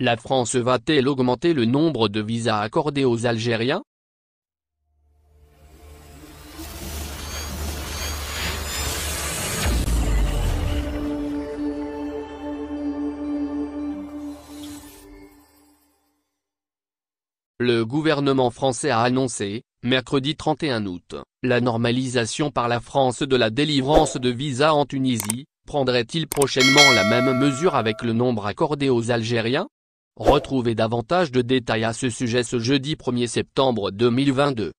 La France va-t-elle augmenter le nombre de visas accordés aux Algériens ? Le gouvernement français a annoncé, mercredi 31 août, la normalisation par la France de la délivrance de visas en Tunisie. Prendrait-il prochainement la même mesure avec le nombre accordé aux Algériens ? Retrouvez davantage de détails à ce sujet ce jeudi 1er septembre 2022.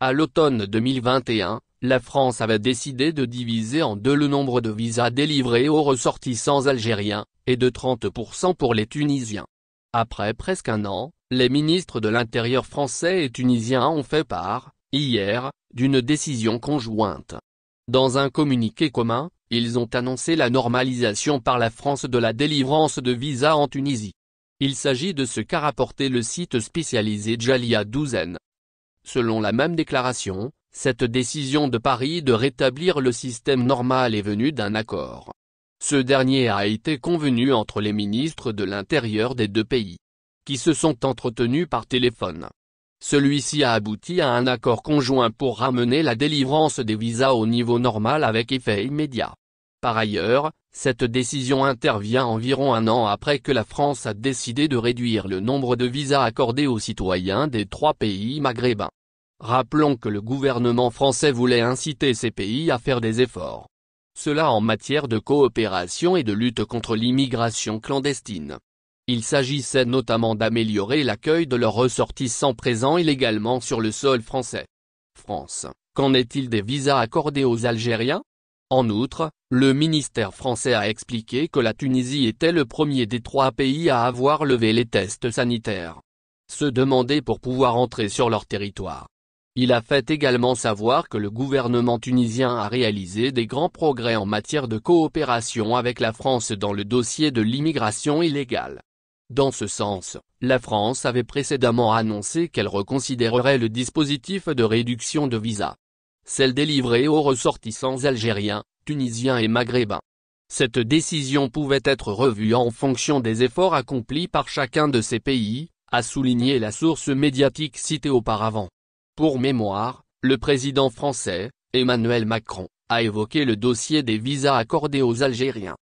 À l'automne 2021, la France avait décidé de diviser en deux le nombre de visas délivrés aux ressortissants algériens, et de 30% pour les Tunisiens. Après presque un an, les ministres de l'Intérieur français et tunisien ont fait part, hier, d'une décision conjointe. Dans un communiqué commun, ils ont annoncé la normalisation par la France de la délivrance de visas en Tunisie. Il s'agit de ce qu'a rapporté le site spécialisé Jalia Douzaine. Selon la même déclaration, cette décision de Paris de rétablir le système normal est venue d'un accord. Ce dernier a été convenu entre les ministres de l'Intérieur des deux pays, qui se sont entretenus par téléphone. Celui-ci a abouti à un accord conjoint pour ramener la délivrance des visas au niveau normal avec effet immédiat. Par ailleurs, cette décision intervient environ un an après que la France a décidé de réduire le nombre de visas accordés aux citoyens des trois pays maghrébins. Rappelons que le gouvernement français voulait inciter ces pays à faire des efforts. Cela en matière de coopération et de lutte contre l'immigration clandestine. Il s'agissait notamment d'améliorer l'accueil de leurs ressortissants présents illégalement sur le sol français. Qu'en est-il des visas accordés aux Algériens ? En outre, le ministère français a expliqué que la Tunisie était le premier des trois pays à avoir levé les tests sanitaires demandés pour pouvoir entrer sur leur territoire. Il a fait également savoir que le gouvernement tunisien a réalisé des grands progrès en matière de coopération avec la France dans le dossier de l'immigration illégale. Dans ce sens, la France avait précédemment annoncé qu'elle reconsidérerait le dispositif de réduction de visas. Celle délivrée aux ressortissants algériens, tunisiens et maghrébins. Cette décision pouvait être revue en fonction des efforts accomplis par chacun de ces pays, a souligné la source médiatique citée auparavant. Pour mémoire, le président français, Emmanuel Macron, a évoqué le dossier des visas accordés aux Algériens.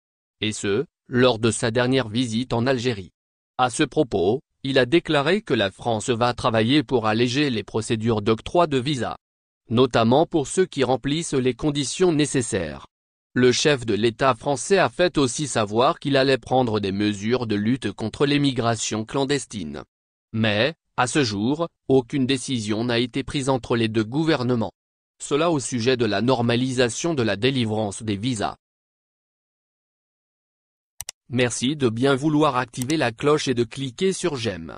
Et ce, lors de sa dernière visite en Algérie. À ce propos, il a déclaré que la France va travailler pour alléger les procédures d'octroi de visas, notamment pour ceux qui remplissent les conditions nécessaires. Le chef de l'État français a fait aussi savoir qu'il allait prendre des mesures de lutte contre l'émigration clandestine. Mais, à ce jour, aucune décision n'a été prise entre les deux gouvernements. Cela au sujet de la normalisation de la délivrance des visas. Merci de bien vouloir activer la cloche et de cliquer sur j'aime.